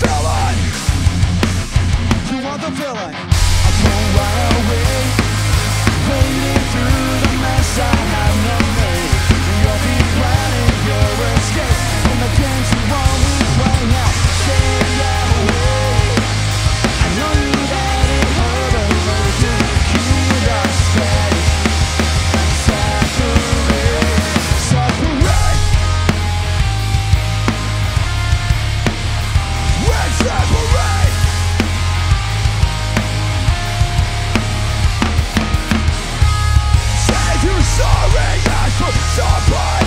villain. You are the villain. I won't run away, wading through the mess I have no made. You'll be planning your escape from the games you always play. Now stay away. I know you had it hard over to keep us safe. Sorry, I feel so bad.